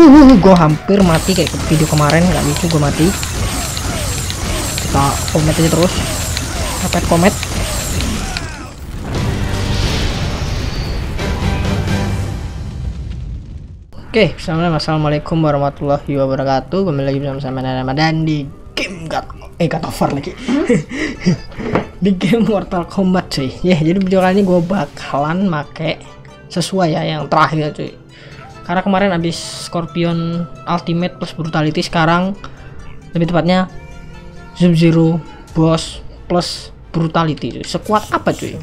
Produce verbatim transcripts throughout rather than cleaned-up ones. Uh, gue hampir mati kayak video kemarin, nggak lucu gue mati. Kita komet aja terus, apet komet. Oke, assalamualaikum warahmatullahi wabarakatuh. Kembali lagi bersama sama Naima dan di game God, eh God over lagi. Di game Mortal Kombat cuy. Ya, yeah, jadi video kali ini gue bakalan make sesuai ya yang terakhir cuy. Karena kemarin abis Scorpion Ultimate plus Brutality, sekarang lebih tepatnya Sub-Zero Boss plus Brutality cuy. Sekuat apa cuy?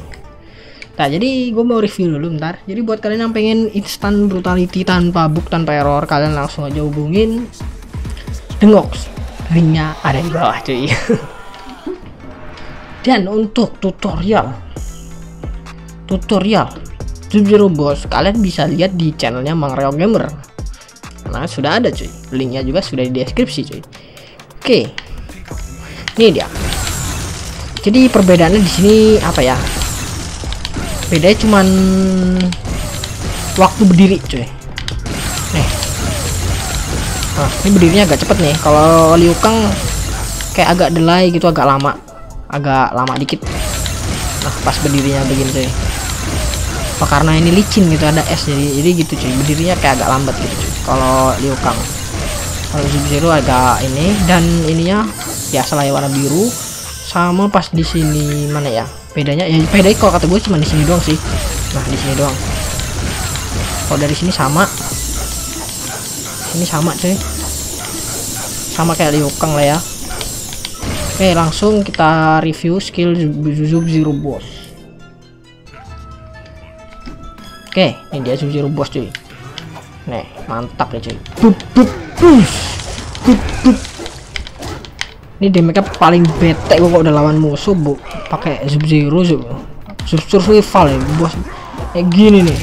Nah, jadi gue mau review dulu bentar. Jadi buat kalian yang pengen instan brutality tanpa bug, tanpa error, kalian langsung aja hubungin Dengox, linknya ada di bawah cuy. Dan untuk tutorial tutorial Sub-Zero Boss, kalian bisa lihat di channelnya Mang Reo Gamer, karena sudah ada cuy, linknya juga sudah di deskripsi cuy. Oke, ini dia. Jadi perbedaannya di sini apa ya? Bedanya cuman waktu berdiri cuy. Nih, nah, ini berdirinya agak cepet nih. Kalau Liu Kang kayak agak delay gitu, agak lama, agak lama dikit. Nah, pas berdirinya begini cuy. Apa karena ini licin gitu, ada es jadi jadi gitu cuy. Berdirinya kayak agak lambat gitu cuy. Kalau Liu Kang, kalau Sub-Zero agak ini, dan ininya biasa lah ya, warna biru. Sama pas di sini mana ya? Bedanya ya, bedanya kalau kata gue cuma di sini doang sih. Nah, di sini doang. Kalau dari sini sama, ini sama cuy, sama kayak Liu Kang lah ya. Oke, langsung kita review skill Sub-Zero Boss. Oke, ini dia Sub-Zero Boss cuy. Nih, mantap ya cuy. Ini damage-nya paling bete gua kalau udah lawan musuh bu pakai Sub-Zero survival ya bos, kayak gini nih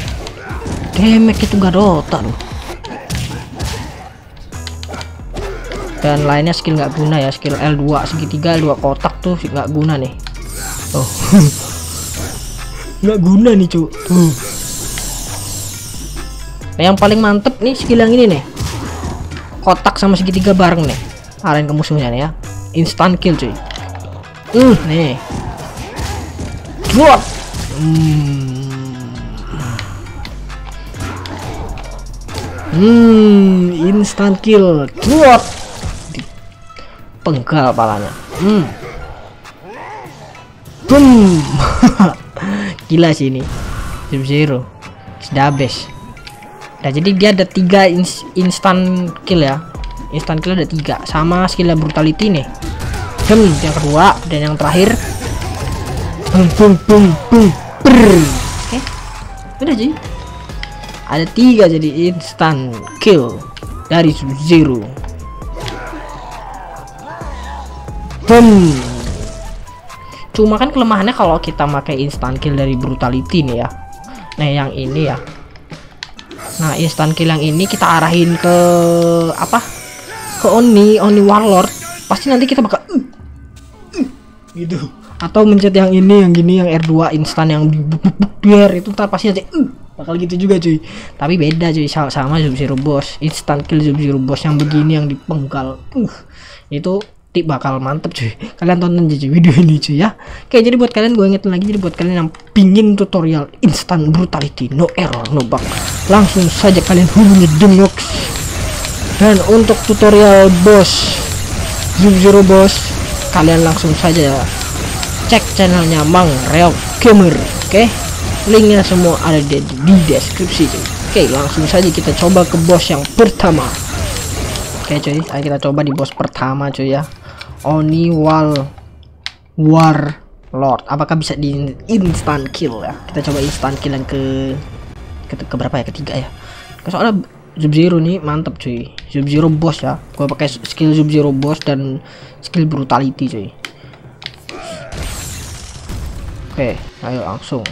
damage itu gak ada otak loh. Dan lainnya skill nggak guna ya, skill L dua segitiga dua kotak tuh nggak guna nih. Oh nggak guna nih cu. uh. Nah, yang paling mantep nih skill yang ini nih, kotak sama segitiga bareng nih, arahin ke musuhnya nih ya. Instant kill cuy. Uh, nih. Drop. Hmm. hmm, instant kill. Drop. Penggal palanya. Hmm. Boom. Gila sih ini. Sub-Zero. Sudah habis. Nah, jadi dia ada tiga ins instant kill ya. Instant kill ada tiga, sama skill brutality nih. Dem, yang kedua, dan yang terakhir. Bum bum bum bum. Oke. Udah sih. Ada tiga jadi instant kill dari Sub-Zero. Bum. Cuma kan kelemahannya kalau kita pakai instant kill dari brutality nih ya. Nah, yang ini ya. Nah, instant kill yang ini kita arahin ke apa? Ke Oni Oni Warlord, pasti nanti kita bakal uh, uh, gitu, atau mencet yang ini, yang gini, yang R dua instan yang biar itu ntar pasti aja uh, bakal gitu juga cuy. Tapi beda cuy sama Sub-Zero Boss, instan kill Sub-Zero Boss yang begini yang dipenggal uh, itu tip bakal mantep cuy. Kalian tonton aja cuy video ini cuy ya. Oke, jadi buat kalian gue ingetin lagi, jadi buat kalian yang pingin tutorial instan brutality no error no bug, langsung saja kalian hubungi Dengox. Dan untuk tutorial boss Sub-Zero Boss, kalian langsung saja cek channelnya Mang Reo Gamer. Oke, linknya semua ada di, di deskripsi cuy. Oke, langsung saja kita coba ke boss yang pertama. Oke cuy, ayo kita coba di boss pertama cuy ya, Oni Warlord. Apakah bisa di instant kill ya? Kita coba instant kill yang ke ke, ke berapa ya, ketiga ya, soalnya Sub-Zero nih mantep cuy. Sub-Zero Boss ya, gua pakai skill Sub-Zero Boss dan skill brutality cuy. Oke, ayo langsung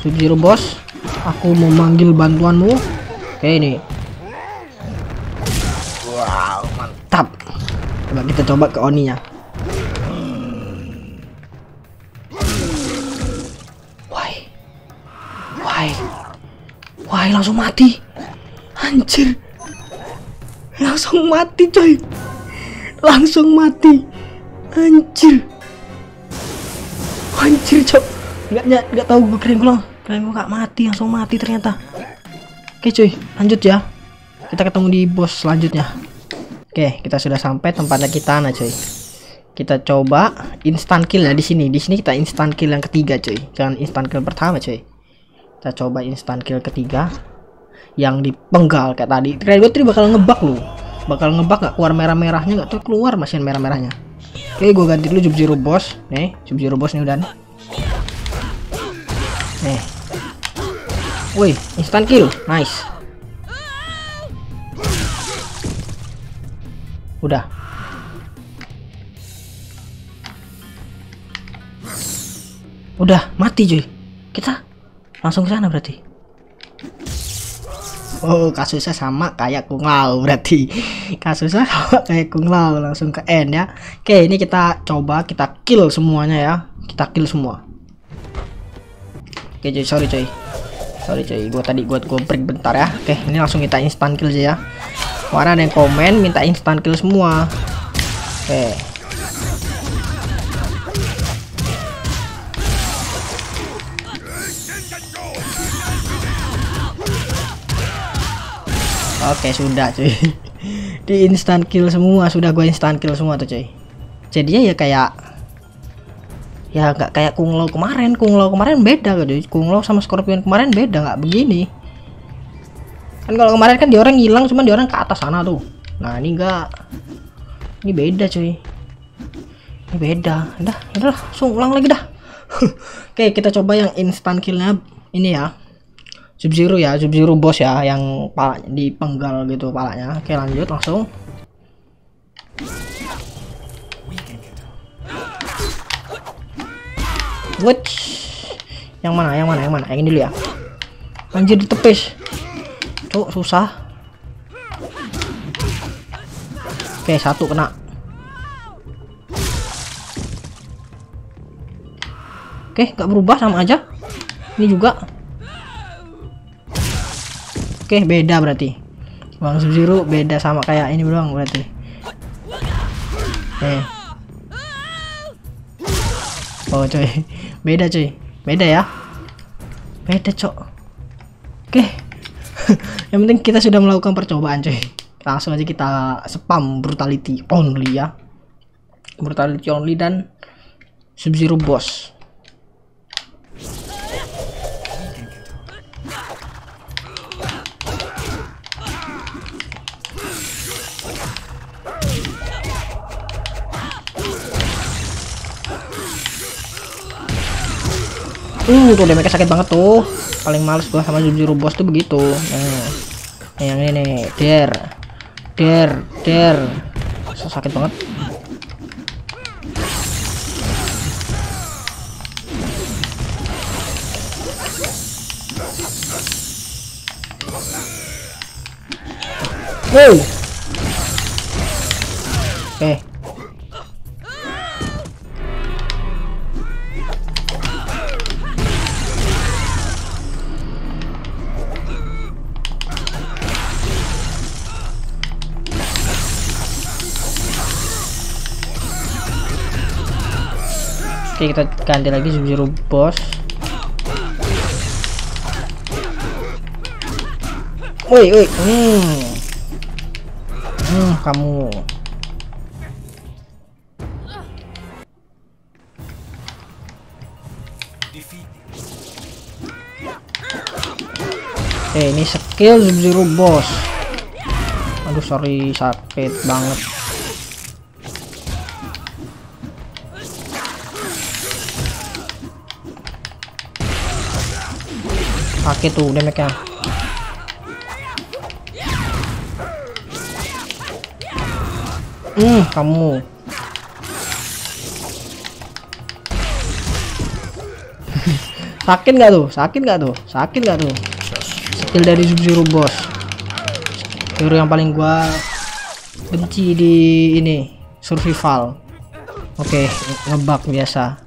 Sub-Zero Boss, aku memanggil bantuanmu. Oke, ini wow mantap. Coba kita coba ke Oninya. Wah, langsung mati. Anjir. Langsung mati, coy. Langsung mati. Anjir. Anjir, coy. Enggak enggak tahu gue keren gue. Keren gue gak mati, langsung mati ternyata. Oke, coy. Lanjut ya. Kita ketemu di bos selanjutnya. Oke, kita sudah sampai tempatnya kita, nah, coy. Kita coba instant kill ya di sini. Di sini kita instant kill yang ketiga, coy. Jangan instant kill pertama, coy. Kita coba instant kill ketiga yang dipenggal kayak tadi. Keren gue tadi bakal ngebug lu. Bakal ngebug nggak keluar merah-merahnya, nggak tuh keluar mesin merah-merahnya. Oke, gue ganti dulu Sub-Zero boss. Nih, Sub-Zero boss nih udah nih. Nih. Woi, instant kill. Nice. Udah. Udah mati, cuy. Kita langsung ke sana berarti. Oh, kasusnya sama kayak Kung Lao berarti. Kasusnya sama kayak Kung Lao, langsung ke end ya. Oke, ini kita coba kita kill semuanya ya. Kita kill semua. Oke, cuy, sorry cuy. Sorry cuy, gua tadi gua gua break bentar ya. Oke, ini langsung kita instant kill aja ya. Warna ada yang komen minta instant kill semua. Oke. Oke, sudah cuy. Di instant kill semua, sudah gue instant kill semua tuh cuy. Jadinya ya kayak ya nggak kayak Kung Lao kemarin. Kung Lao kemarin beda cuy. Kung Lao sama Scorpion kemarin beda, nggak begini. Kan kalau kemarin kan dia orang hilang, cuman dia orang ke atas sana tuh. Nah, ini enggak. Ini beda cuy. Ini beda. Udah, udah langsung ulang lagi dah. Oke, kita coba yang instant killnya ini ya. Sub-Zero ya, Sub-Zero boss ya, yang palanya dipenggal gitu palanya. Oke, lanjut langsung. What? Yang mana? Yang mana? Yang mana? Yang ini dulu ya. Anjir, ditepis. Cuk, susah. Oke, satu kena. Oke, nggak berubah, sama aja. Ini juga. Oke, beda berarti. Bang Sub-Zero beda sama kayak ini doang berarti. Eh. Oh, coy. Beda, coy. Beda ya. Beda, cok. Oke. Yang penting kita sudah melakukan percobaan, coy. Langsung aja kita spam brutality only ya. Brutality only dan Sub-Zero boss. Uh, tuh damage sakit banget tuh. Paling males gua sama Sub-Zero boss tuh begitu. Nah, yang ini nih, der, der, der, so sakit banget. Wow. Oke. Oke, kita ganti lagi Sub-Zero boss. Woi, woi. Hmm. Hmm, kamu. Oke, ini skill Sub-Zero boss. Aduh, sorry, sakit banget. Sakit tuh damage-nya. Hmm, kamu. Sakit nggak tuh? Sakit nggak tuh? Sakit nggak tuh? Skill dari Sub-Zero boss. Hero yang paling gua benci di ini survival. Oke, ngebug biasa.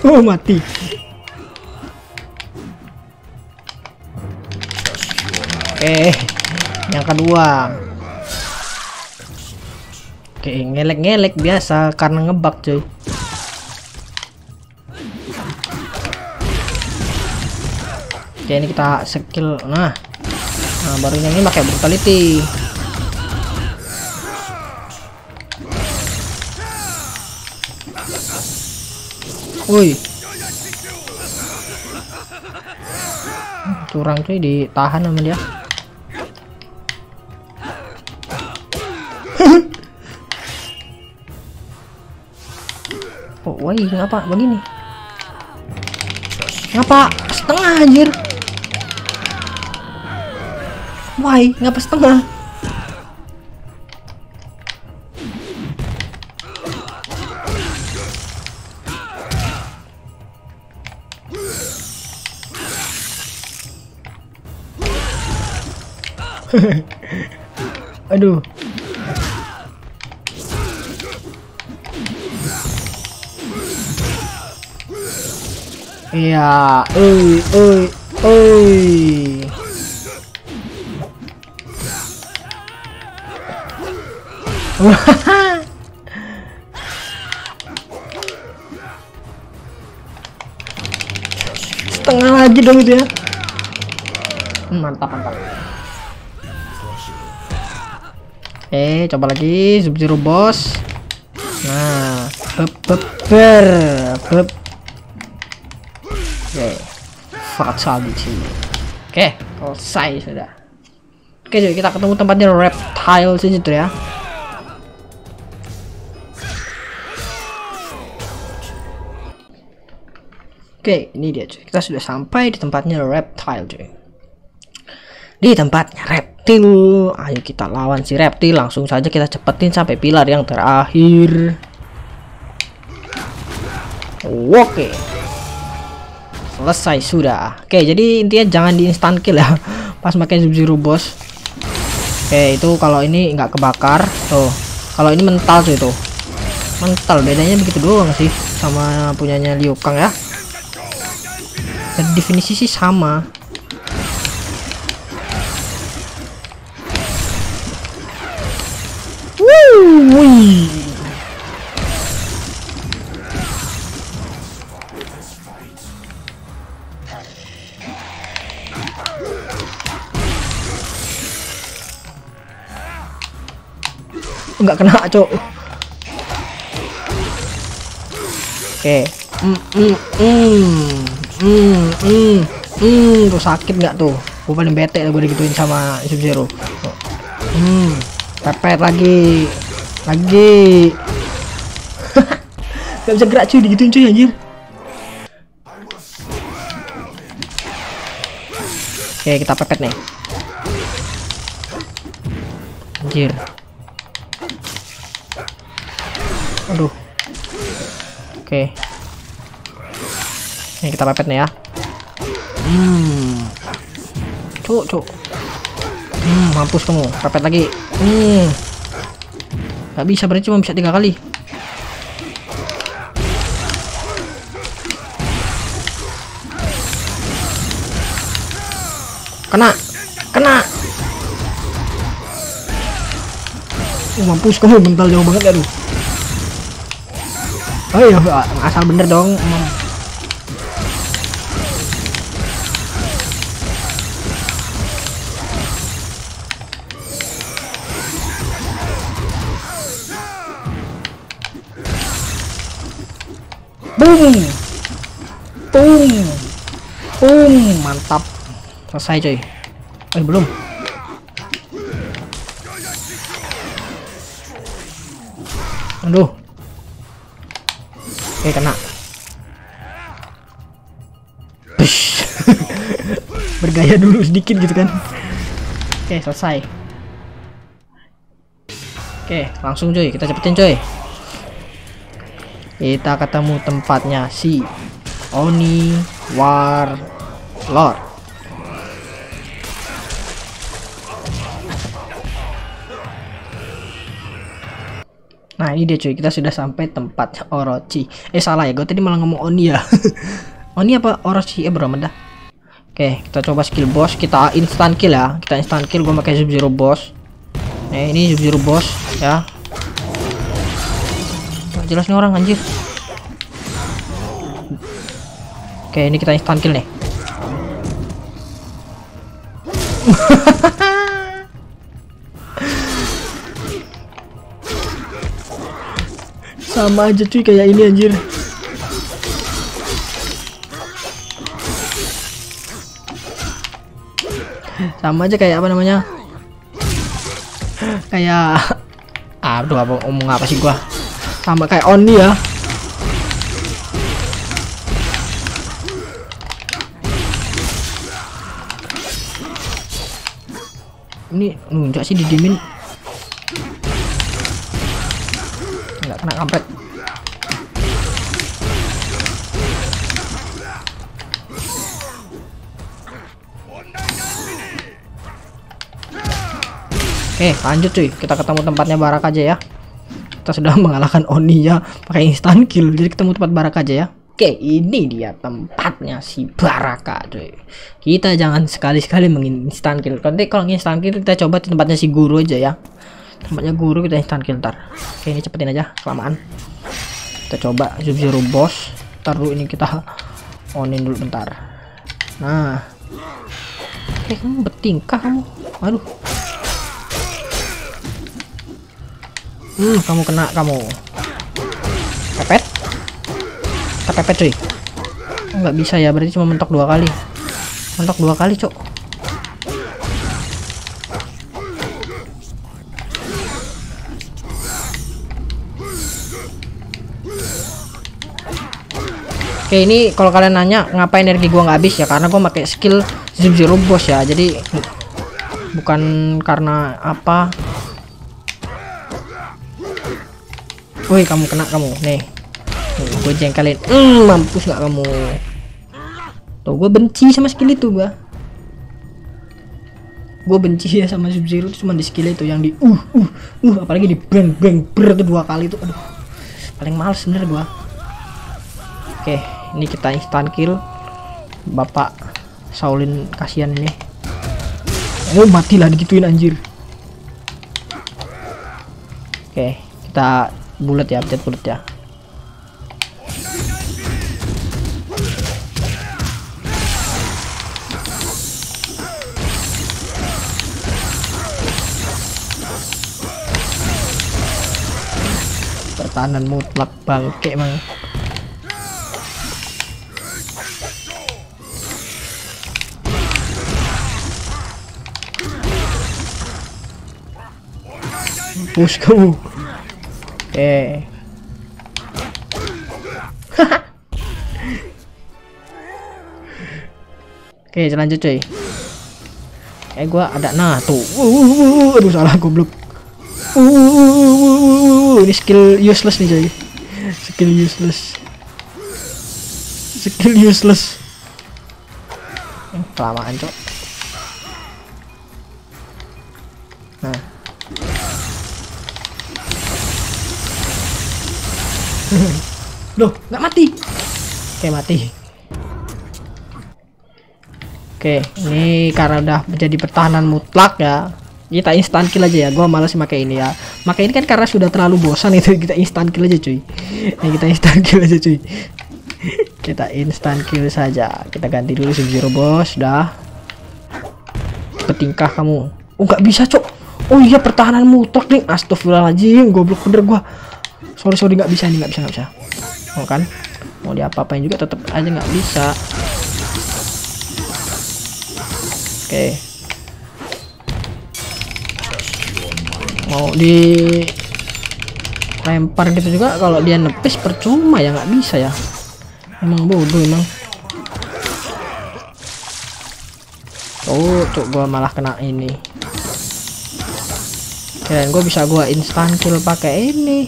Oh, mati. Eh, yang kedua. Oke, ngelek-ngelek biasa karena ngebug, cuy. Oke, ini kita skill. Nah. Nah, barunya ini pakai brutality. Woi, curang cuy, ditahan sama dia. Oh, woi, ngapa begini? Ngapa setengah anjir? Woi, ngapa setengah? Aduh. Iya, oi oi oi. Setengah lagi dong itu ya. Mantap, mantap. Eh, coba lagi Sub-Zero boss. Nah, beber beb. Oke, fatality. Oke, selesai sudah. Oke, jadi kita ketemu tempatnya Reptile sih gitu ya. Oke, ini dia cuy. Kita sudah sampai di tempatnya Reptile cuy. Di tempatnya reptil, ayo kita lawan si reptil. Langsung saja kita cepetin sampai pilar yang terakhir. Oke, selesai sudah. Oke, jadi intinya jangan di instant kill ya pas pakai Sub-Zero boss. Oke, itu kalau ini nggak kebakar tuh, kalau ini mental tuh, itu mental. Bedanya begitu doang sih sama punyanya Liu Kang ya, dan definisi sih sama. Wih. Enggak kena, cok. Oke. Mm mm mm mm mm mm tuh sakit enggak tuh? Gue paling bete gue digituin sama Sub-Zero. Hmm, pepet lagi. Lagi nggak bisa gerak cuy, digituin cuy anjir. Oke, kita pepet nih anjir. Aduh, oke, ini kita pepet nih ya. Hmm, cuk cuk, hmm, mampus kamu, pepet lagi. Hmm, gak bisa, berarti cuma bisa tiga kali. Kena, kena. Oh, mampus kamu, bentar jauh banget ya tuh. Oh iya, asal bener dong. Boom, boom, boom, mantap, selesai coy. Eh, belum. Aduh. Oke, kena. Push. Bergaya dulu sedikit gitu kan. Oke, selesai. Oke, langsung coy, kita cepetin coy. Kita ketemu tempatnya si Oni Warlord. Nah ini dia cuy, kita sudah sampai tempat Orochi. Eh salah ya, gue tadi malah ngomong Oni ya. Oni apa Orochi ya, eh, bro dah. Oke, kita coba skill boss, kita instant kill ya. Kita instant kill, gue pakai Sub-Zero boss. Eh ini Sub-Zero boss ya. Gak jelas nih orang anjir. Oke, ini kita instant kill nih. Sama aja cuy kayak ini anjir. Sama aja kayak apa namanya? Kayak aduh apa omong apa sih gua? Sama kayak Oni ya. Ini enggak sih didimin. Enggak kena kampret. Oke, lanjut cuy. Kita ketemu tempatnya Baraka aja ya. Kita sudah mengalahkan Oni ya pakai instant kill. Jadi ketemu tempat Baraka aja ya. Oke, ini dia tempatnya si Baraka cuy. Kita jangan sekali-sekali menginstan kill. Nanti kalau nginstan kill kita coba di tempatnya si guru aja ya. Tempatnya guru kita instan kill ntar. Oke, ini cepetin aja, kelamaan. Kita coba Sub-Zero boss. Taruh ini kita onin dulu bentar. Nah. Eh, kamu bertingkah kamu. Aduh. Hmm, kamu kena kamu. Pepet. Pepet cuy, nggak bisa ya, berarti cuma mentok dua kali, mentok dua kali cok. Oke ini kalau kalian nanya ngapain energi gua nggak habis ya, karena gua pakai skill Sub-Zero boss ya, jadi bukan karena apa. Woi kamu kena kamu nih. Gue jengkelin, mm, mampus gak kamu tuh. Gue benci sama skill itu, gua gue benci ya sama Sub-Zero itu, cuma di skill itu yang di uh uh uh apalagi di bang bang ber itu dua kali itu, aduh paling males bener gua. Oke ini kita instant kill bapak Shaolin kasihan ini. Oh matilah digituin anjir. Oke kita bullet ya, update bullet ya. Pertahanan mutlak bangke emang. Push kamu. Eh. Oke, lanjut cuy. Eh gua ada nah tuh. Uh, aduh salah goblok. Uh. Ini skill useless nih coy. Skill useless. Skill useless. Kelamaan cok. Nah. Loh, nggak mati. Oke, mati. Oke, ini karena udah menjadi pertahanan mutlak ya. Kita instant kill aja ya. Gua malas pakai ini ya. Maka ini kan karena sudah terlalu bosan itu, kita instant kill aja cuy. Ini kita instant kill aja cuy. Kita instant kill saja. Kita ganti dulu Sub-Zero boss dah. Petingkah kamu. Oh nggak bisa cok. Oh iya pertahanan mutlak nih. Astagfirullahaladzim, goblok bener gua. Sorry sorry nggak bisa nih, nggak bisa nggak bisa. Oh kan mau diapa-apain juga tetap aja nggak bisa. Oke. Okay. Mau di lempar gitu juga, kalau dia nepis percuma ya, nggak bisa ya, emang bodoh emang. Oh tuh gua malah kena ini. Keren gua bisa gua instant kill pakai ini.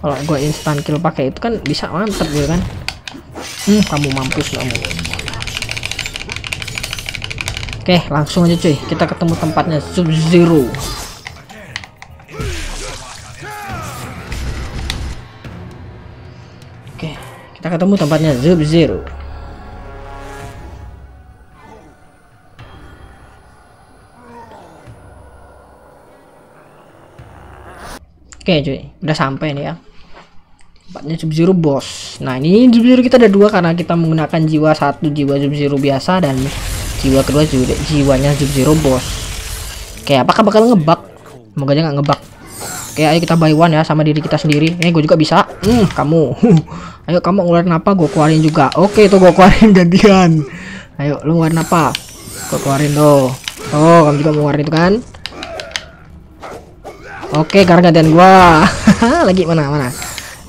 Kalau gua instant kill pakai itu kan bisa mantep gitu kan. Hmm kamu mampus kamu. Oke, langsung aja cuy. Kita ketemu tempatnya Sub-Zero. Oke, kita ketemu tempatnya Sub-Zero. Oke cuy, udah sampai nih ya. Tempatnya Sub-Zero bos. Nah ini Sub-Zero kita ada dua karena kita menggunakan jiwa satu jiwa Sub-Zero biasa dan jiwa kedua jiwa, jiwanya Sub-Zero bos. Oke, apakah bakal ngebug? Semoga aja nggak ngebug. Oke, ayo kita buy one ya sama diri kita sendiri. Eh, gue juga bisa. Hmm, kamu. Ayo kamu ngeluarin apa? Gue keluarin juga. Oke, itu gue keluarin gantian. Ayo lu ngeluarin apa? Gue keluarin lo. Oh, kamu juga mau ngeluarin itu kan? Oke, karena gantian gua. Lagi mana mana.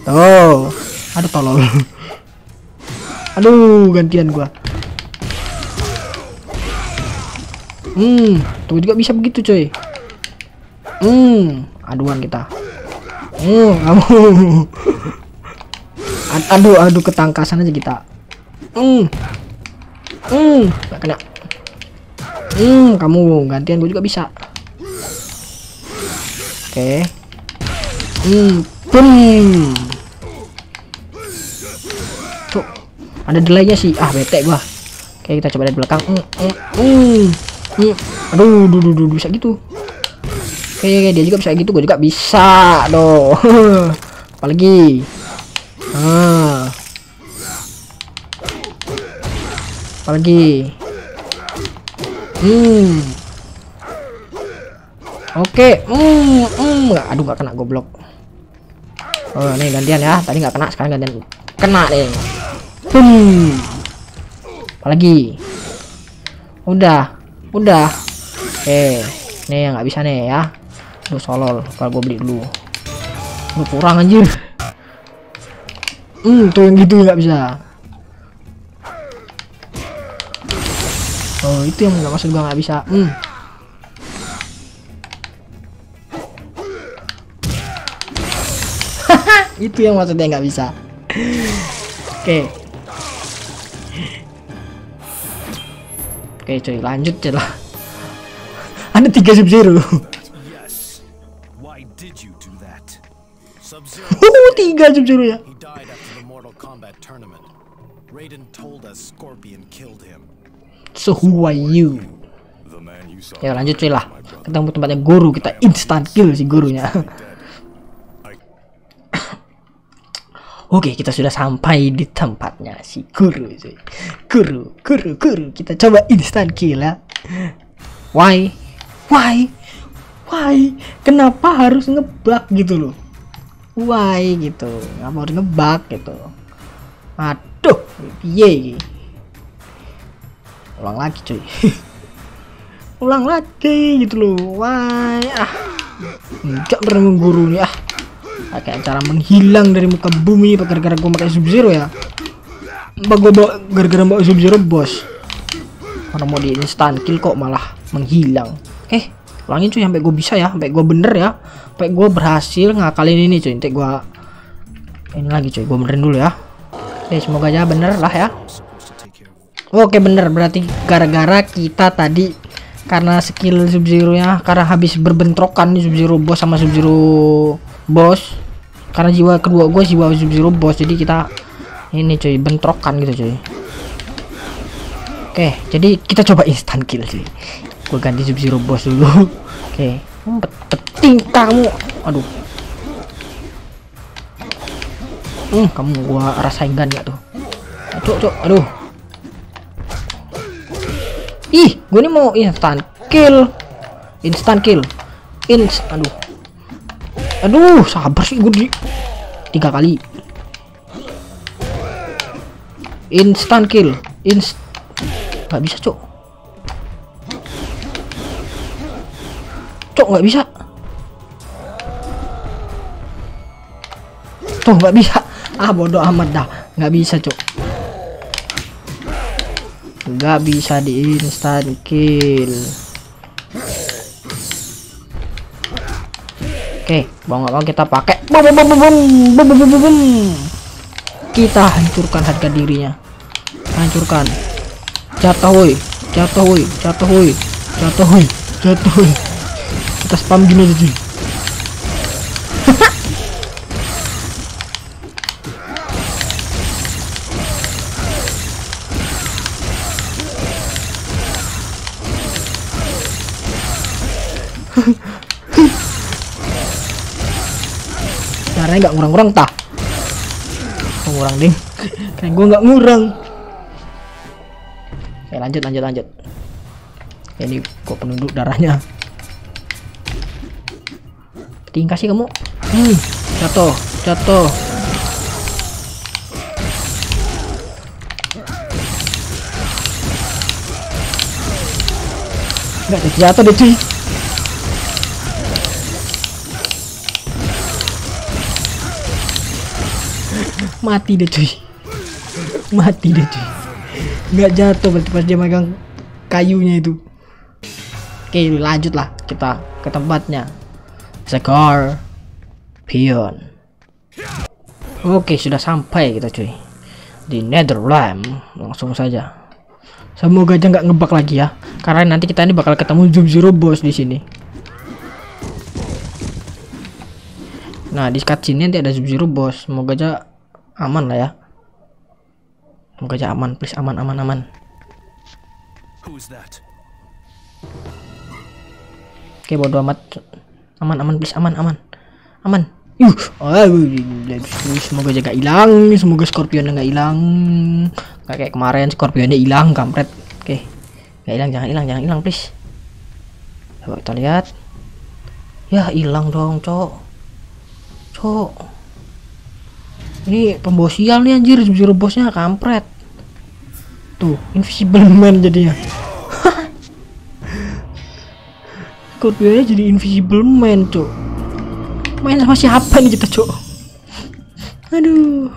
Oh, aduh tolol. Aduh, gantian gua. Hmm, tuh juga bisa begitu, coy. Hmm, aduan kita. Hmm, kamu. Aduh, aduh ketangkasan aja kita. Hmm. Hmm, gak kena. Hmm, kamu gantian gua juga bisa. Oke, hmm, boom. Tuh, ada delaynya sih. Ah, bete gua. Oke, kita coba dari belakang. Hmm, hmm, hmm, hmm. Aduh, duh, duh, duh, bisa gitu. Oke, dia juga bisa gitu. Gua juga bisa, doh. Apalagi. Ah. Apalagi. Hmm. Oke, hmm, hmm, aduh gak kena goblok. Oh, nih gantian ya. Tadi gak kena, sekarang gantian kena nih. Hmm. Apalagi. Udah, udah. Oke, nih yang gak bisa nih ya. Aduh solol, kalau gue beli dulu. Aduh kurang anjir. Hmm, tuh yang gitu gak bisa. Oh, itu yang gak maksud gue gak bisa. Hmm. Itu yang maksudnya nggak bisa. Oke, oke cuy, lanjut celah. Ada tiga Sub-Zero. Oh, tiga Sub-Zero ya. He died after the Mortal Kombat tournament. Raiden told us Scorpion killed him. So who are you? Ya lanjut cuy lah. Ketemu tempatnya guru kita, instant kill si gurunya. Oke, kita sudah sampai di tempatnya si guru. Guru, guru, guru. Kita coba instant kill ya. Why? Why? Why? Kenapa harus ngebug gitu loh? Why gitu? Kenapa harus ngebug gitu? Aduh, piye. Ulang lagi, cuy. Ulang lagi gitu loh. Why? Ah. Enggak pernah guru nih ah. Pakai cara menghilang dari muka bumi gara-gara gue pakai Sub-Zero ya. Mbak gue bawa gara-gara bawa Sub-Zero bos. Orang mau di instant kill kok malah menghilang. Eh, ulangin cuy sampai gue bisa ya, sampai gue bener ya, sampai gue berhasil ngakalin ini cuy. Nanti gue ini lagi cuy, gue benerin dulu ya. Oke, semoga aja bener lah ya. Oke bener, berarti gara-gara kita tadi karena skill Sub-Zero ya, karena habis berbentrokan nih Sub-Zero bos sama Sub-Zero bos, karena jiwa kedua gue jiwa Sub-Zero bos, jadi kita ini cuy bentrokan gitu cuy. Oke, jadi kita coba instant kill sih. Gue ganti Sub-Zero bos dulu. Oke, peting kamu. Aduh. Hmm, kamu gua rasain gan nggak tuh? Aduh, aduh, aduh. Ih, gue ini mau instant kill, instant kill, ins, aduh. Aduh, sabar sih gue di tiga kali. Instant kill, inst, nggak bisa cok, cok nggak bisa, tuh nggak bisa, ah bodoh amat dah, nggak bisa cok, nggak bisa di instant kill. Oke, mau nggak mau kita pakai. Bum, bum, bum, bum, bum, bum. Kita hancurkan harga dirinya. Hancurkan. Jatuh woi, jatuh woi, jatuh woi, jatuh woi, jatuh woi. Kita spam gini aja. Caranya nggak ngurang-ngurang tah. Ngurang ding. Kayak gue nggak ngurang. Oke, lanjut lanjut lanjut. Ini kok penunduk darahnya. Tingkah sih kamu. Hmm, jatuh, jatuh. Enggak jatuh deh cuy. Mati deh cuy. Mati deh cuy. Enggak jatuh berarti pas dia megang kayunya itu. Oke, lanjutlah kita ke tempatnya. Scorpion. Oke, sudah sampai kita cuy di Netherland. Langsung saja. Semoga aja nggak ngebug lagi ya, karena nanti kita ini bakal ketemu Sub-Zero boss di sini. Nah, di sekat sini nanti ada Sub-Zero boss. Semoga aja aman lah ya. Semoga aja aman, please aman aman aman. Oke, bodo amat. Aman aman please aman aman aman. Yuh, semoga aja gak hilang, semoga Scorpionnya gak hilang. Gak kayak kemarin Scorpionnya hilang, kampret. Oke, gak hilang, jangan hilang, jangan hilang please. Coba kita lihat. Ya hilang dong, cok, cok. Ini pembosial nih anjir, Sub-Zero bosnya kampret. Tuh, invisible man jadinya. Scorpionnya jadi invisible man, cok. Main sama siapa nih kita, cok? Aduh.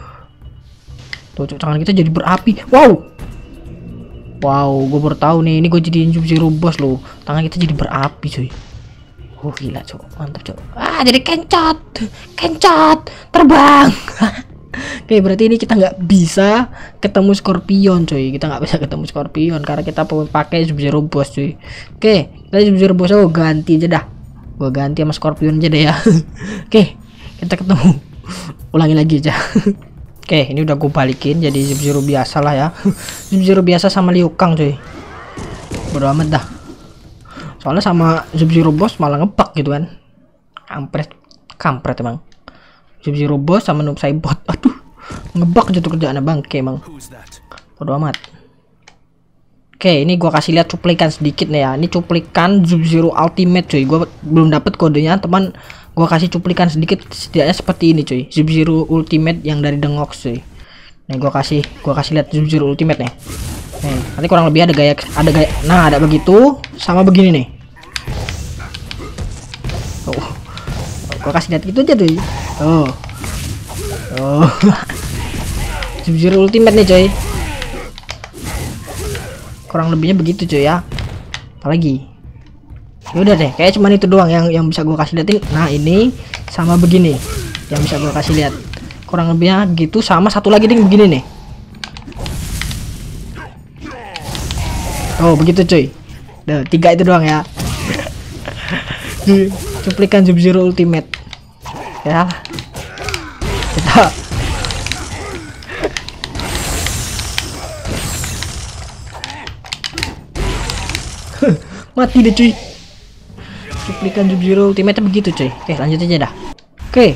Tuh, cok, tangan kita jadi berapi. Wow. Wow, gue baru tahu nih, ini gue jadiin Sub-Zero boss loh. Tangan kita jadi berapi, cuy. Oh, gila, cok. Mantap, cok. Ah, jadi kencot. Kencot. Terbang. Oke, berarti ini kita nggak bisa ketemu Scorpion, cuy. Kita nggak bisa ketemu Scorpion karena kita pakai Sub-Zero boss, cuy. Oke. Tadi Sub-Zero boss gue ganti aja dah. Gue ganti sama Scorpion aja deh ya. Oke, kita ketemu. Ulangi lagi aja. Oke, ini udah gue balikin jadi Sub-Zero biasa lah ya. Sub-Zero biasa sama Liu Kang cuy. Bodo amat dah. Soalnya sama Sub-Zero boss malah ngepak gitu kan. Kampret, kampret emang. Sub-Zero boss sama Nub Saibot. Aduh, ngebak jatuh kerjaan abang kayak emang. Bodo amat. Oke, ini gua kasih lihat cuplikan sedikit nih ya. Ini cuplikan Sub-Zero Ultimate cuy. Gua belum dapet kodenya, teman. Gua kasih cuplikan sedikit setidaknya seperti ini cuy. Sub-Zero Ultimate yang dari Dengox cuy. Nih gua kasih, gua kasih lihat Sub-Zero Ultimate nih. Nih, nanti kurang lebih ada gaya ada gaya. Nah, ada begitu sama begini nih. Oh. Gua kasih lihat gitu aja cuy. Oh. Oh. Sub-Zero Ultimate nih cuy. Kurang lebihnya begitu cuy ya. Apalagi yaudah deh, kayak cuman itu doang yang yang bisa gue kasih liatin. Nah ini sama begini yang bisa gue kasih lihat, kurang lebihnya gitu. Sama satu lagi ding begini nih. Oh begitu cuy. Duh, tiga itu doang ya. Cuplikan Sub-Zero Ultimate ya. Kita mati deh cuy. Cuplikan Sub-Zero Ultimate begitu cuy. Oke, lanjut aja dah. Oke,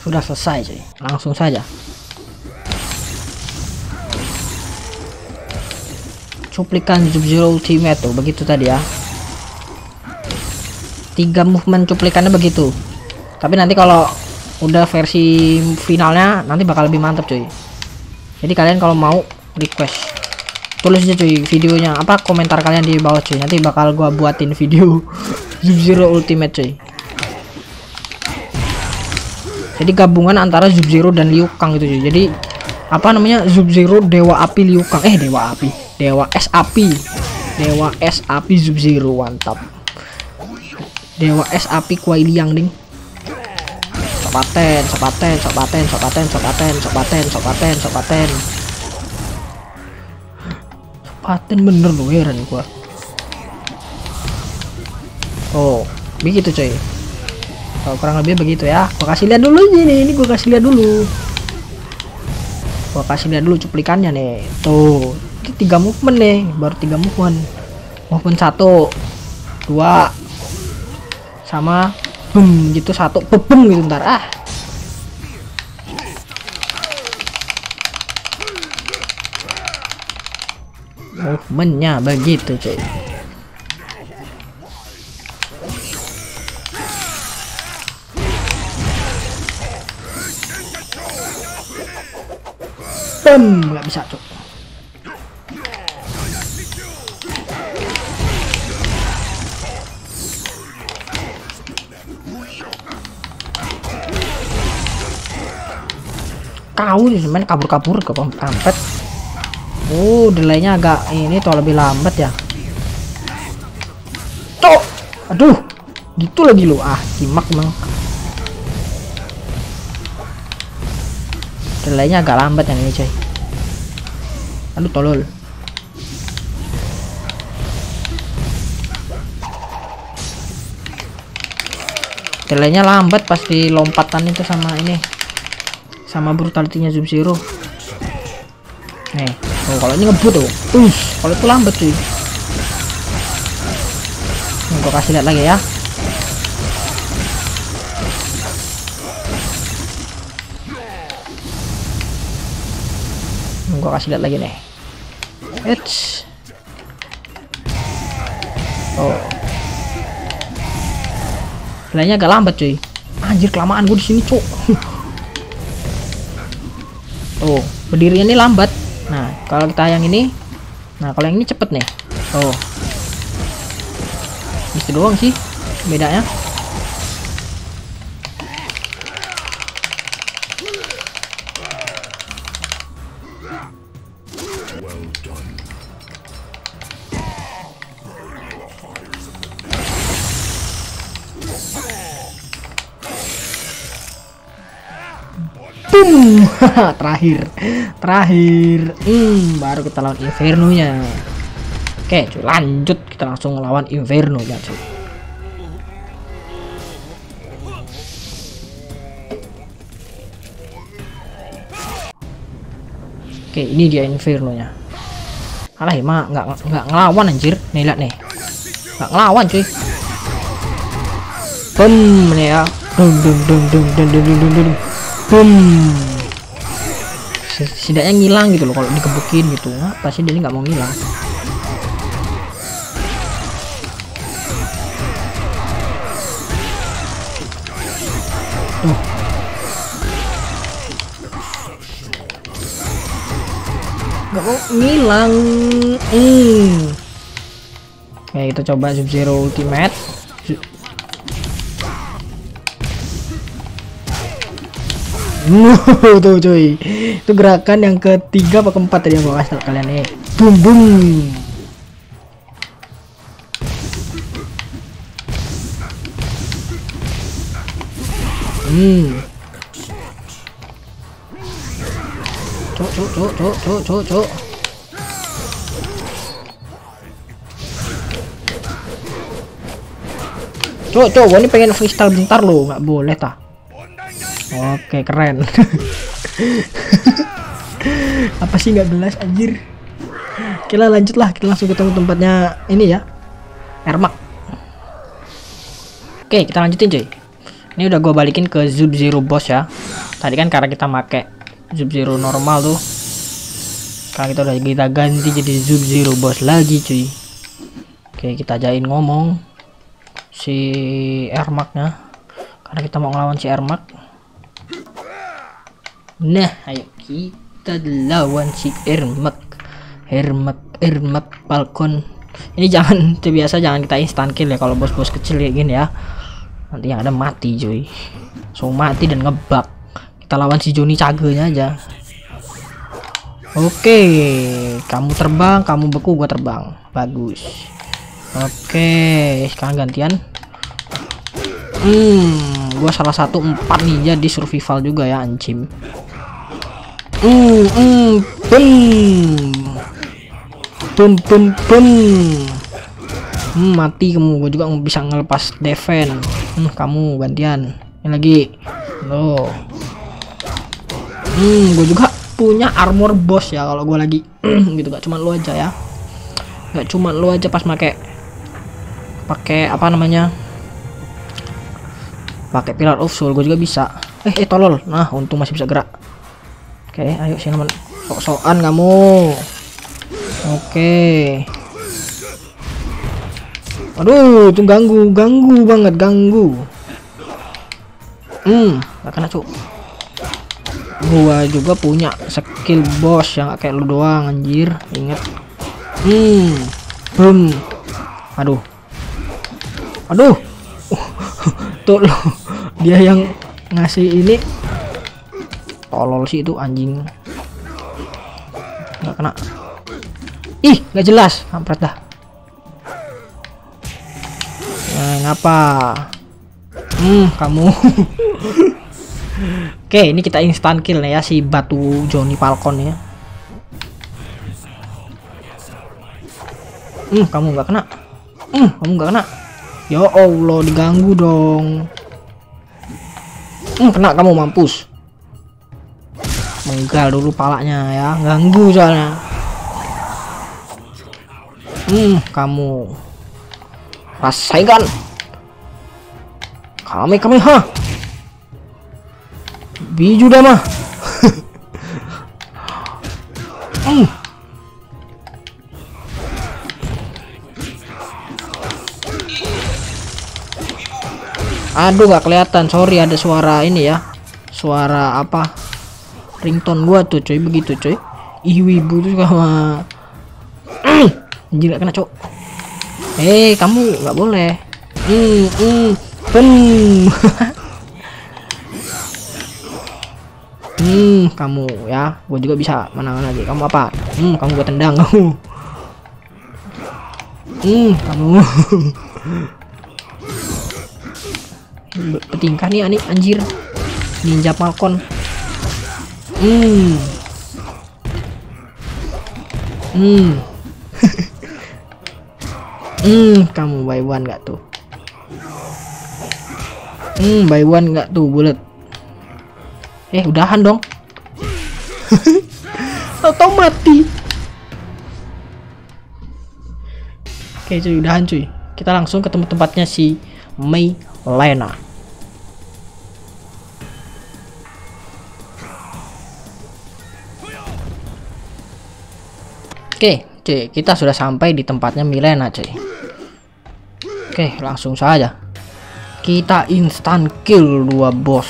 sudah selesai cuy. Langsung saja cuplikan Sub-Zero Ultimate tuh begitu tadi ya. Tiga movement cuplikannya begitu. Tapi nanti kalau udah versi finalnya nanti bakal lebih mantap cuy. Jadi kalian kalau mau request tulis aja cuy videonya, apa komentar kalian di bawah cuy, nanti bakal gua buatin video Sub-Zero Ultimate cuy. Jadi gabungan antara Sub-Zero dan Liu Kang gitu cuy. Jadi apa namanya, Sub-Zero dewa api Liu Kang, eh dewa api dewa es api dewa es api Sub-Zero mantap. Dewa es api kuai liang ding. Sopaten sopaten sopaten sopaten sopaten sopaten sopaten sopaten paten bener loh, heran gua. Oh begitu cuy. Oh, kurang lebih begitu ya. Gua kasih lihat dulu ini, ini gua kasih lihat dulu gua kasih lihat dulu cuplikannya nih. Tuh ini tiga movement nih, baru tiga movement. Movement satu dua sama bum gitu satu bebum gitu ntar ah. Movementnya begitu cuy. Bum, nggak bisa cuy. Kau main kabur-kabur ke pampet. Oh, delaynya agak ini toh lebih lambat ya. Tuh, aduh, gitu lagi lo ah, simak emang. Delaynya agak lambat yang ini coy. Aduh tolol. Delaynya lambat pasti lompatan itu sama ini, sama brutality-nya Sub-Zero. Nih. Oh, kalau ini ngebut tuh, uh, kalau itu lambat cuy. Gue kasih lihat lagi ya. Gue kasih lihat lagi nih. It's oh, kayaknya agak lambat cuy. Anjir kelamaan gue di sini cok. Oh, berdirinya ini lambat. Nah, kalau kita yang ini, nah kalau yang ini cepet nih. Oh, itu doang sih bedanya. terakhir terakhir hmm, baru kita lawan Inferno nya. Oke cuy, lanjut kita langsung lawan Inferno ya cuy. Oke ini dia Inferno nya. Alah emang nggak nggak ngelawan anjir nih, lihat nih, nggak ngelawan cuy. Bum nih ya, dum dum dum dum dum dum dum dum bum. Setidaknya ngilang gitu loh kalau dikebukin gitu. Apa sih dia nggak mau ngilang? Tuh. Nggak mau ngilang. Hmm. Oke, kita coba Sub-Zero Ultimate. Tuh cuy, itu gerakan yang ketiga apa keempat tadi yang gua kasih kalian nih. Bum bum. Hmm. Cuk cuk cuk cuk cuk cuk cuk. Cuk cuk, gua ini pengen freestyle bentar loh, nggak boleh tah. Oke keren. Apa sih nggak jelas anjir. Kita lanjutlah, kita langsung ketemu tempatnya ini ya, Ermac. Oke kita lanjutin cuy. Ini udah gue balikin ke Sub-Zero boss ya. Tadi kan karena kita make Sub-Zero normal tuh, karena kita udah kita ganti jadi Sub-Zero boss lagi cuy. Oke kita ajain ngomong si Ermac-nya, karena kita mau ngelawan si Ermac. Nah, ayo kita lawan si Ermac. Ermac, Ermac Falcon. Ini jangan biasa, jangan kita instan kill ya kalau bos-bos kecil kayak gini ya. Nanti yang ada mati, cuy. So mati dan ngebug. Kita lawan si Johnny Cagenya aja. Oke, kamu terbang, kamu beku, gua terbang. Bagus. Oke, sekarang gantian. Hmm, gua salah satu empat ninja di survival juga ya, anjim. Hmm, hmm, bum, bum, bum, hmm, mati kamu. Gue juga bisa ngelepas defend. Hmm, kamu gantian. Ini lagi, loh. Hmm, gue juga punya armor boss ya. Kalau gue lagi, gitu gak cuman lo aja ya. Gak cuman lo aja pas pakai, pakai apa namanya? Pakai pilar of soul gue juga bisa. Eh, eh tolol. Nah, untung masih bisa gerak. Oke, okay, ayo sini teman. Sok-sokan kamu. Oke. Okay. Aduh, itu ganggu, ganggu banget, ganggu. Hmm, gak kena cuk. Gua juga punya skill boss yang gak kayak lu doang, anjir. Ingat. Hmm. Hmm. Aduh. Aduh. Tuh loh. Dia yang ngasih ini. Tolol sih itu anjing. Nggak kena. Ih, nggak jelas. Kampret dah. Nah, ngapa? Hmm, kamu. Oke, ini kita instant kill nih ya si batu Johnny Falcon ya. Hmm, kamu nggak kena. Hmm, kamu nggak kena. Ya Allah, diganggu dong. Hmm, kena kamu mampus. Menggal dulu palanya ya, ganggu soalnya. Hmm, kamu rasain kan? Kami kami ha, biju dah mah. Hmm. Aduh, nggak kelihatan. Sorry, ada suara ini ya. Suara apa? Ringtone gua tuh coy, begitu coy. Iwibu tuh sama anjir gak kena cok. Eh, hey, kamu nggak boleh. Hmm, hmm, hmm, kamu ya, gua juga bisa menang lagi. Kamu apa? Hmm, kamu gua tendang kamu. Hmm, kamu. Petingkah nih aneh anjir. Ninja Falcon. Hmm. Hmm. Hmm, kamu buy one enggak tuh? Hmm, buy one enggak tuh, bulet. Eh, udahan dong. Tau-tau mati. Oke, cuy, udahan cuy. Kita langsung ketemu tempatnya si Mileena. Oke, cuy, kita sudah sampai di tempatnya Mileena, cuy. Oke, langsung saja. Kita instant kill dua bos.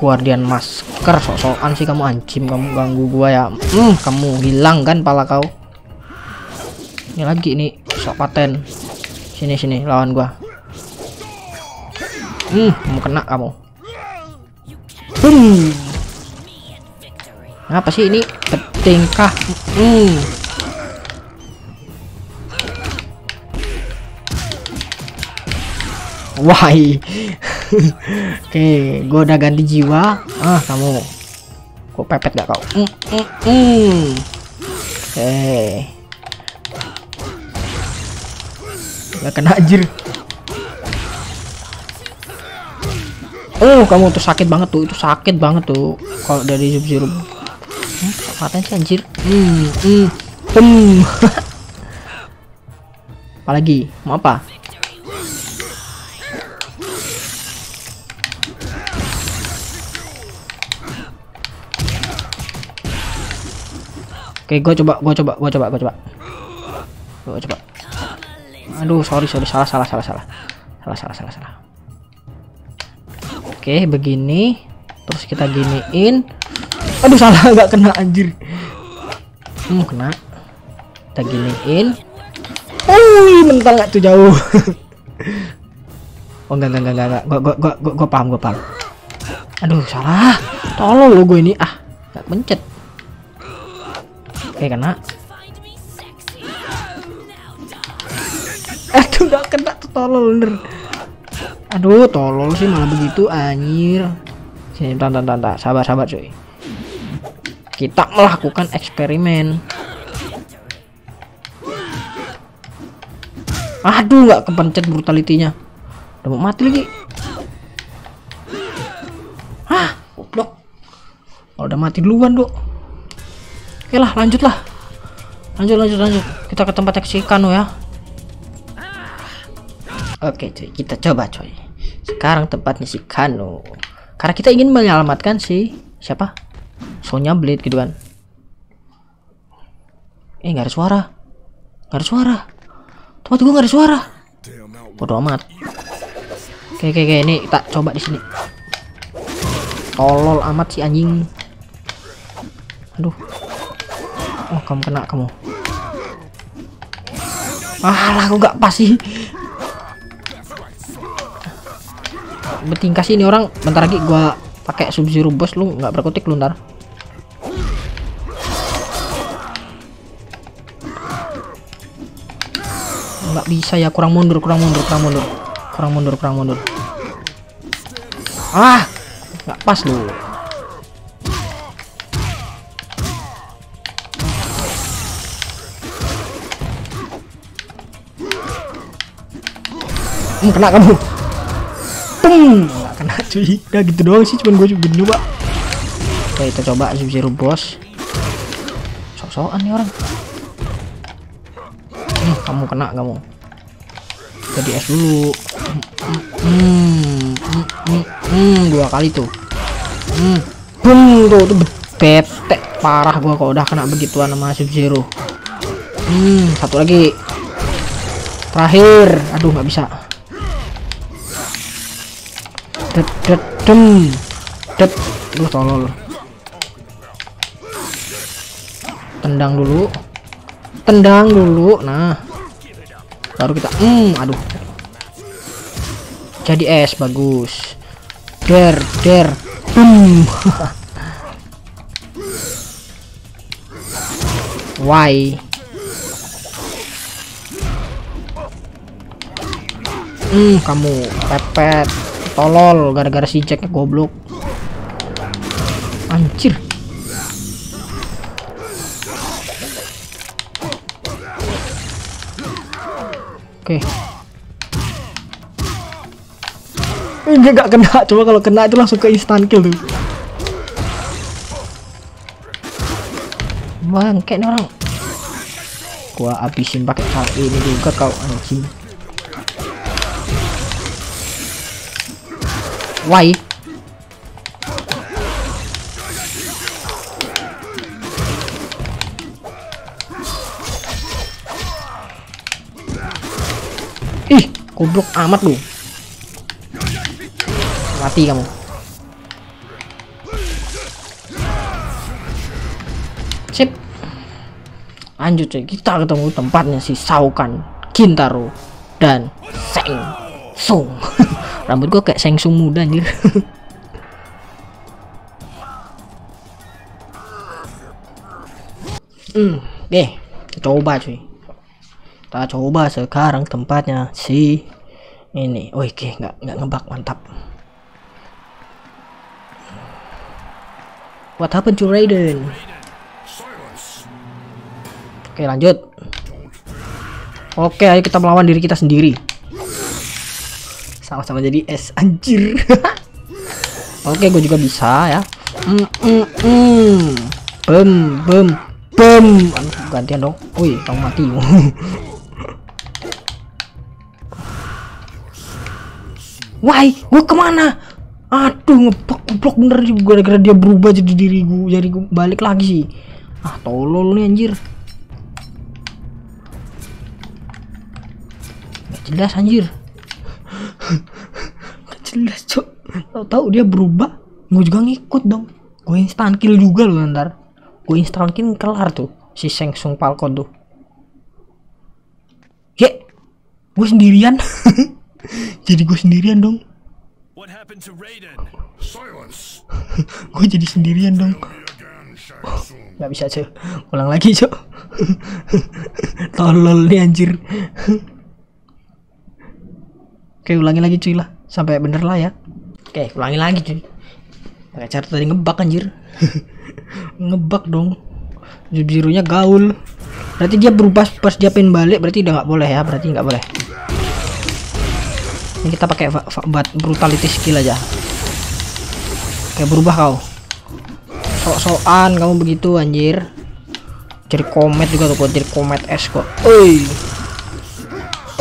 Guardian masker, sok-sokan sih kamu anjim, kamu ganggu gua ya. Hmm, kamu hilang kan pala kau. Ini lagi ini sok paten. Sini sini lawan gua. Hmm, kamu kena kamu. Hmm. Apa sih ini? Tingkah, hmm. Why? Oke, gue udah ganti jiwa. Ah, kamu, kok pepet gak kau? Hmm, hmm, hmm. Oke, gak kena anjir. Oh, kamu tuh sakit banget tuh, itu sakit banget tuh kalau dari Sub-Zero. Katanya sih anjir. Hmm, hmm, hmm. Apalagi mau apa? Oke, gue coba, gue coba, gue coba, gue coba, gue coba. Aduh, sorry, sorry, salah, salah, salah, salah, salah, salah, salah, salah. Oke, begini, terus kita giniin. Aduh, salah, nggak kena anjir. Hmm, kena. Kita giniin. Wih, mental nggak tuh jauh. Oh, enggak, enggak, enggak, enggak. Gua, gua, gua, gua, gua paham, gua paham. Aduh, salah. Tolol lo gue ini. Ah, nggak mencet. Oke, kena. Aduh, nggak kena tuh, tolol bener. Aduh, tolol sih malah begitu anjir. Sini, tonton, tonton, sabar, sabar, cuy. Kita melakukan eksperimen. Aduh, nggak kepencet brutalitinya. Udah mau mati lagi. Hah, goblok. Oh, udah mati duluan, Dok. Oke lah, lanjutlah. Lanjut, lanjut, lanjut. Kita ke tempat si Kano ya. Oke, cuy, kita coba, coy. Sekarang tempatnya si Kano. Karena kita ingin menyelamatkan si siapa? Sonya Blade gitu kan. Eh, nggak ada suara. Nggak ada suara. Tempat gue nggak ada suara. Bodoh amat. Oke, oke, oke. Ini kita coba di sini. Tolol amat si anjing. Aduh. Oh, kamu kena kamu. Alah, aku nggak pas sih. Bertingkah sih ini orang. Bentar lagi gua pakai Sub-Zero bos, lu nggak berkutik lu ntar. Nggak bisa ya, kurang mundur, kurang mundur, kurang mundur, kurang mundur, kurang mundur. Ah, nggak pas lu. Hmm, kena kamu. Tung, nggak kena cuy. Udah gitu doang sih, cuman gue coba nyoba. Oke, kita coba Sub-Zero bos. Sok-sokan nih orang. Hmm, kamu kena kamu. Jadi es dulu. Hmm, hmm, hmm, hmm, dua kali tuh. Hmm, boom, tuh, tuh bete parah gue kalau udah kena begituan sama Sub-Zero. Hmm, satu lagi. Terakhir, aduh nggak bisa. Det det dem, det, lu tolol. Tendang dulu, tendang dulu. Nah, baru kita, hmm, aduh. Jadi es bagus. Der der, dem. Why? Hmm, kamu pepet. Tolol, gara-gara si Jacknya goblok. Anjir. Oke. Okay. Ini gak kena. Coba kalau kena itu langsung ke instant kill tuh. Bangke nih orang. Gua habisin pakai kaki ini juga kau anjing. Why? Ih, goblok amat lu. Mati kamu. Sip. Lanjut coy, kita ketemu tempatnya si Shao Kahn, Kintaro, dan Shang Tsung. Rambut gue kayak Shang Tsung muda anjir. Hmm, deh, coba cuy. Kita coba sekarang tempatnya si ini. Oh, oke, nggak nggak ngebug, mantap. What happened to Raiden? Oke, lanjut. Oke, ayo kita melawan diri kita sendiri. Sama-sama jadi es anjir. Oke, gue juga bisa ya. Mm, mm, mm. Bem bem bem. Gantian dong. Wih, kamu mati. Wah, gue kemana? Aduh, ngeblok bener gara-gara dia berubah jadi diri gue. Jadi gue balik lagi sih. Ah, tolol nih anjir. Gak jelas anjir. Jelas cok, tahu-tahu dia berubah, gue juga ngikut dong. Gue instan kill juga loh ntar. Gue instan kill kelar tuh si Shang Tsung Falcon tuh. Ye, gue sendirian. Jadi gue sendirian dong. Gue jadi sendirian dong. Oh, gak bisa cok, ulang lagi cok. Tolol nih anjir. Oke, ulangi lagi cuy lah. Sampai bener lah ya. Oke, ulangi lagi cuy. Pakai cara tadi ngebug anjir. Ngebug dong. Sub-Zero-nya gaul. Berarti dia berubah pas dia pengen balik, berarti udah nggak boleh ya, berarti nggak boleh. Ini kita pakai buat brutality skill aja. Oke, berubah kau. Sok-sokan kamu begitu anjir. Jadi komet juga tuh, jadi komet es kok. Oi.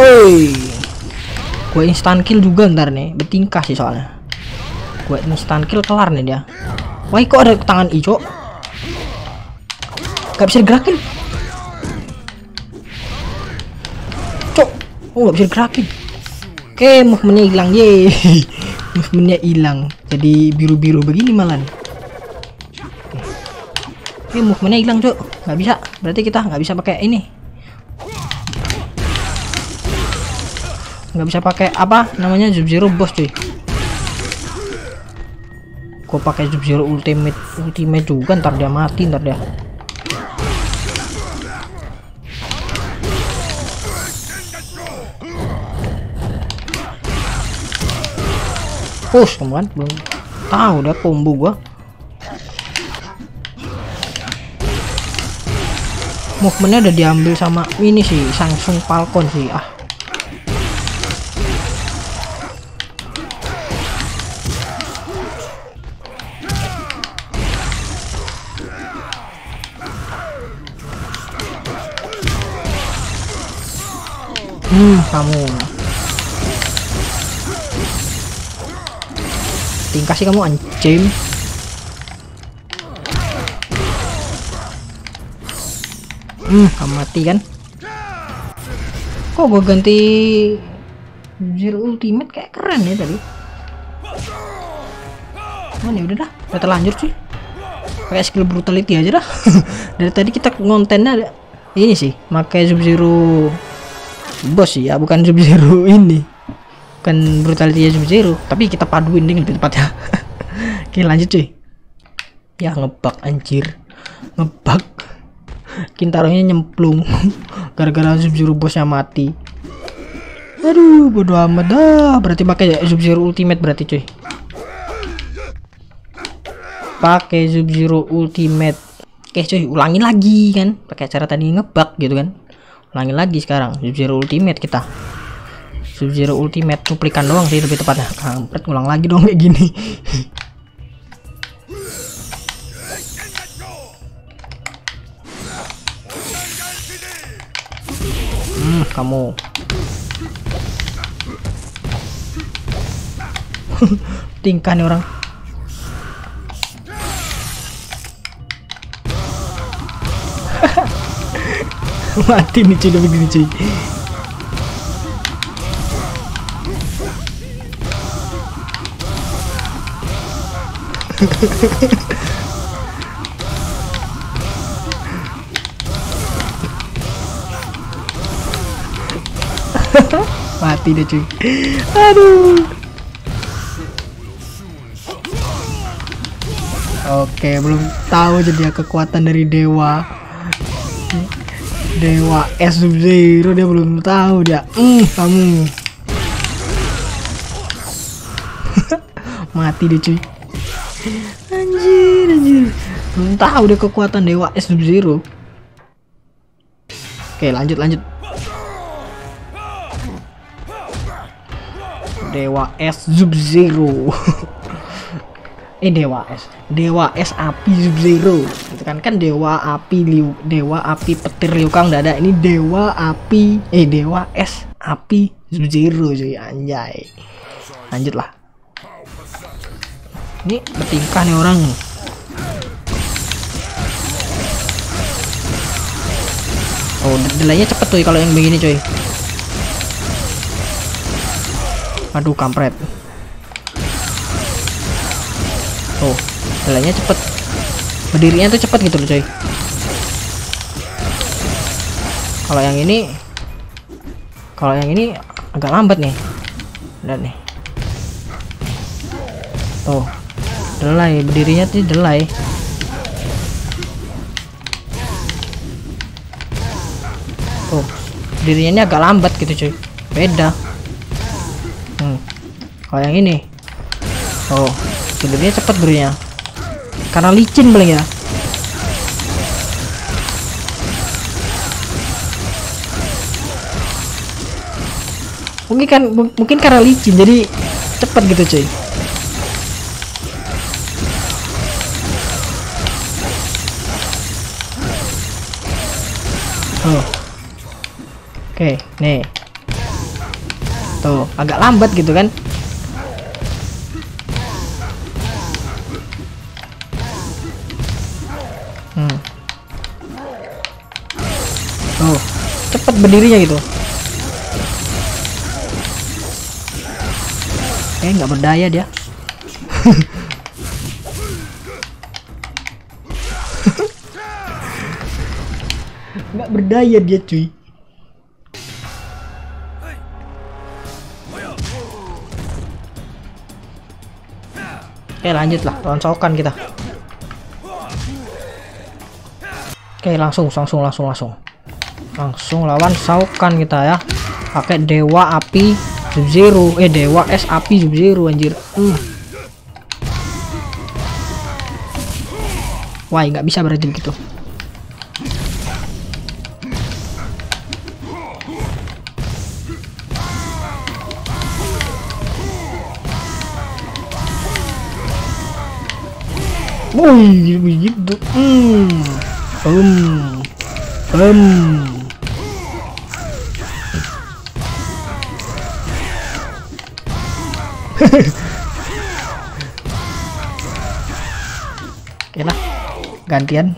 Oi. Gue instant kill juga ntar nih, bertingkah sih soalnya. Gue instant kill kelar nih dia. Wah, kok ada tangan hijau? Gak bisa digerakin. Cok. Oh, gak bisa digerakin. Oke, movementnya hilang. Yeay. Movementnya hilang. Jadi biru-biru begini malan. Oke, movementnya hilang, Cok. Gak bisa. Berarti kita gak bisa pakai ini. Nggak bisa pakai apa namanya Sub-Zero boss cuy. Gue pakai Sub-Zero ultimate ultimate juga ntar dia mati ntar dia. Push teman belum tahu udah combo gua. Movementnya udah diambil sama ini sih Shang Tsung Falcon sih ah. Hmm, kamu tingkah sih kamu anjing. Hmm, kamu mati kan? Kok gue ganti Zero Ultimate kayak keren ya tadi. Mana ya udah dah, udah terlanjur sih. Pakai skill brutality aja dah. Dari tadi kita kontennya ada ini sih, pakai Sub-Zero Bos ya, bukan Sub-Zero ini. Bukan brutality Sub-Zero, tapi kita paduin dengan lebih tepatnya. Oke, lanjut cuy. Ya ngebug anjir. Ngebug. Kintaronya nyemplung gara-gara Sub-Zero bosnya mati. Aduh, bodo amat dah. Berarti pakai Sub-Zero Ultimate berarti cuy. Pakai Sub-Zero Ultimate. Oke cuy, ulangin lagi kan. Pakai cara tadi ngebug gitu kan. Ulangi lagi sekarang Sub-Zero Ultimate kita. Sub-Zero Ultimate cuplikan doang sih lebih tepatnya. Kampret ngulang lagi dong kayak gini. Hmm, kamu. Tingkah nih orang. Mati nih cuy, begini cuy. Mati deh cuy. Aduh. Oke, belum tahu jadi kekuatan dari dewa. Dewa Sub-Zero dia belum tahu dia. Hmm, kamu. Mati dia cuy. Anjir, anjir. Belum tahu dia kekuatan Dewa Sub-Zero. Oke, lanjut lanjut. Dewa Sub-Zero. Eh Dewa Es, Dewa Es api Sub-Zero, itu kan kan Dewa api Liu, Dewa api petir Liu Kang dada ini Dewa api, eh Dewa Es api Sub-Zero cuy anjay, lanjutlah. Ini bertingkah nih orang. Oh delaynya cepet tuh kalau yang begini cuy. Aduh kampret. Oh, jalannya cepet, berdirinya tuh cepet gitu loh coy. Kalau yang ini, kalau yang ini agak lambat nih, dan nih, oh, delay, berdirinya tuh delay. Oh, berdirinya ini agak lambat gitu coy, beda. Hmm, kalau yang ini, oh. Sebenarnya cepet berinya, karena licin paling ya. Mungkin kan mungkin karena licin jadi cepet gitu cuy. Oh. Oke, nih. Tuh, agak lambat gitu kan. Hmm. Tuh, cepet berdirinya gitu. Eh, nggak berdaya dia. Nggak berdaya dia, cuy. Oke, lanjut lah, ronsokan kita. Oke, langsung langsung langsung langsung langsung lawan Shao Kahn kita ya, pakai dewa api Sub-Zero, eh dewa es api Sub-Zero, anjir. uh. Wah, nggak bisa berarti begitu. Wih, begitu. Hmm. Hmm. Hmm. Oke lah, gantian.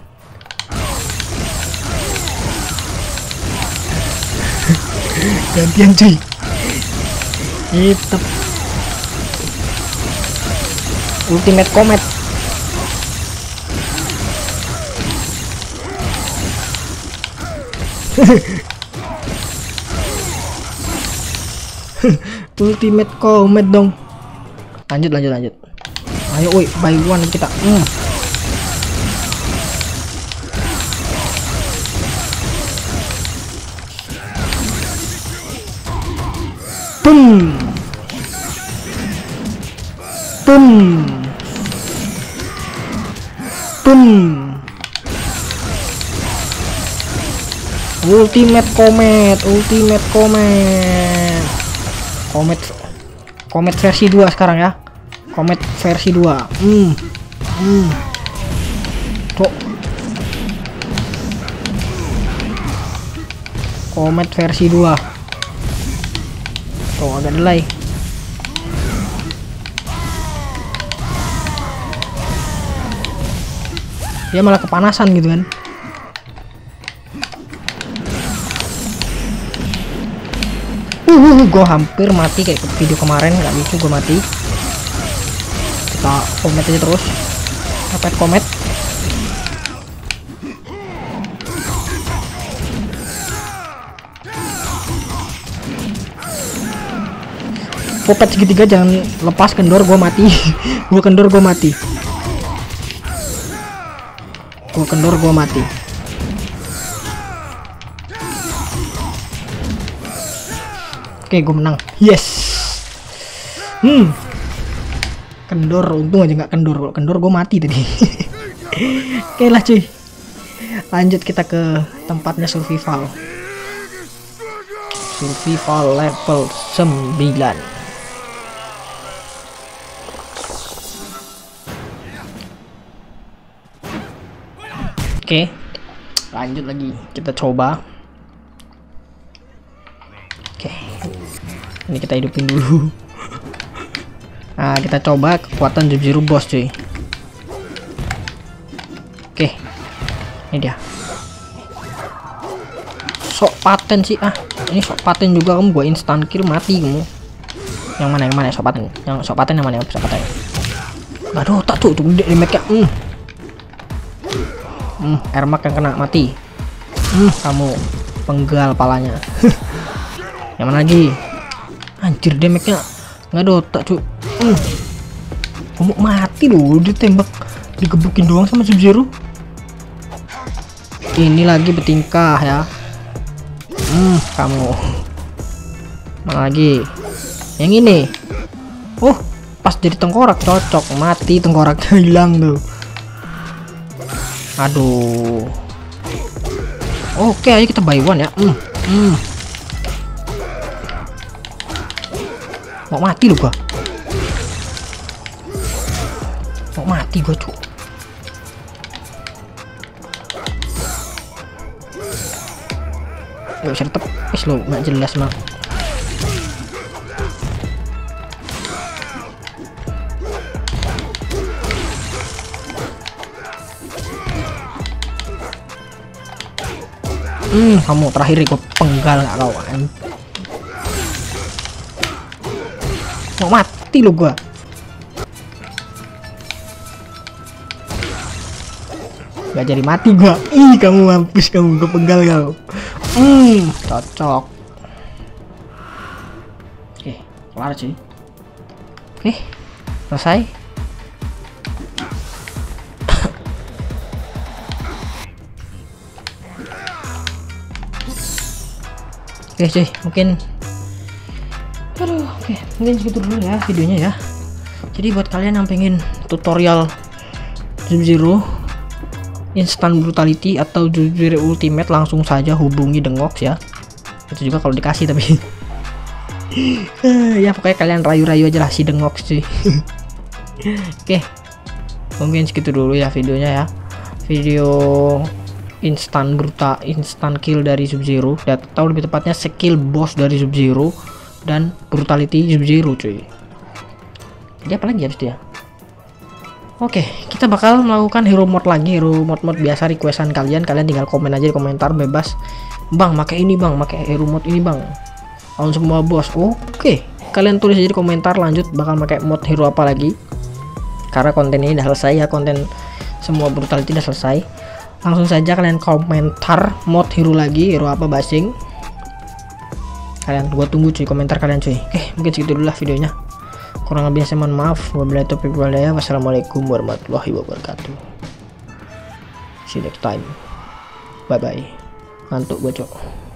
Gantian, cuy. Itu ultimate komet. Ultimate komet dong. Lanjut lanjut lanjut. Ayo woi, buy one kita. Hmm. Boom. Boom. Boom. Ultimate Komet, Ultimate Komet. Komet Komet versi dua sekarang ya. Komet versi dua. Hmm. Hmm. Tuh. Komet versi dua. Tuh, agak delay. Dia malah kepanasan gitu kan. Uhuh, gue hampir mati kayak video kemarin, nggak lucu gue mati. Kita komet aja terus, pepet komet. Pepet segitiga jangan lepas, kendor gue mati. Gue kendor gue mati. Gue kendor gue mati. Oke, gue menang. Yes. Hmm. Kendor, untung aja nggak kendor. Kalau kendor gue mati tadi. Oke lah, cuy. Lanjut kita ke tempatnya survival. Survival level sembilan. Oke. Lanjut lagi. Kita coba. Ini kita hidupin dulu. Nah, kita coba kekuatan Sub-Zero boss, cuy. Oke, ini dia. Sok paten sih ah. Ini sok paten juga kamu, gua instan kill mati kamu. Yang mana yang mana sok paten? Yang sok paten yang mana yang sok paten? Aduh, tak tuh tuh gede damage-nya. Hmm. Hmm, Ermac yang kena mati. Hmm, kamu penggal palanya. Yang mana lagi? Anjir, damage-nya nggak ada otak, cuy. Uh. Kamu mati loh, ditembak, digebukin doang sama Sub-Zero. Ini lagi bertingkah ya. Hmm, kamu. Mana lagi? Yang ini. Oh, pas jadi tengkorak cocok, mati tengkoraknya hilang tuh. Aduh. Oke, ayo kita buy one ya. Hmm. Hmm. Mau mati loh gua. Mau mati gua, cuy. Gak bisa tetep. Is lo, gak jelas, Bang. Hmm, kamu terakhir ikut penggal gak kau kan? Mau mati lo gua. Gak jadi mati gua. Ih, kamu mampus kamu, gua penggal kau. Hmm, cocok. Oke, kelar sih. Oke, selesai. Oke cuy, mungkin aduh, oke, mungkin segitu dulu ya videonya ya. Jadi buat kalian yang pengen tutorial Sub-Zero Instant Brutality atau Sub-Zero Ultimate, langsung saja hubungi Dengox ya. Itu juga kalau dikasih tapi ya pokoknya kalian rayu-rayu aja lah si Dengox cuy. Oke, mungkin segitu dulu ya videonya ya. Video instan brutal, instan kill dari Sub-Zero, atau lebih tepatnya skill boss dari Sub-Zero dan brutality Sub-Zero cuy. Jadi apa lagi harus dia? Oke, kita bakal melakukan hero mode lagi, hero mode mode biasa requestan kalian. Kalian tinggal komen aja di komentar bebas. Bang, pakai ini bang, pakai hero mode ini bang. Lawan semua boss. Oke, kalian tulis aja di komentar. Lanjut bakal pakai mode hero apa lagi? Karena konten ini udah selesai ya, konten semua brutality udah selesai. Langsung saja kalian komentar mod hero lagi, hero apa basing kalian, gua tunggu cuy komentar kalian cuy. Oke, mungkin segitu dulu lah videonya, kurang lebih saya mohon maaf. Wabillahi taufiq wal hidayah, wassalamualaikum warahmatullahi wabarakatuh, see you next time, bye bye, ngantuk gua cok.